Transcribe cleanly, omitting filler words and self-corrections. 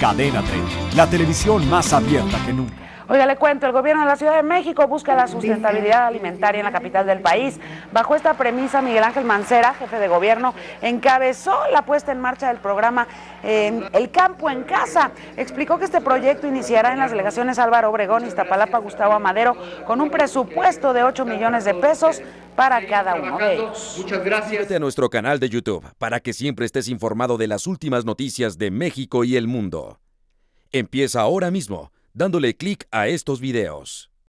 Cadena 3, la televisión más abierta que nunca. Oiga, le cuento, el gobierno de la Ciudad de México busca la sustentabilidad alimentaria en la capital del país. Bajo esta premisa, Miguel Ángel Mancera, jefe de gobierno, encabezó la puesta en marcha del programa El Campo en Casa. Explicó que este proyecto iniciará en las delegaciones Álvaro Obregón, Iztapalapa, Gustavo A. Madero, con un presupuesto de 8 millones de pesos para cada uno de ellos. Muchas gracias. Suscríbete a nuestro canal de YouTube para que siempre estés informado de las últimas noticias de México y el mundo. Empieza ahora mismo, dándole clic a estos videos.